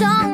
song.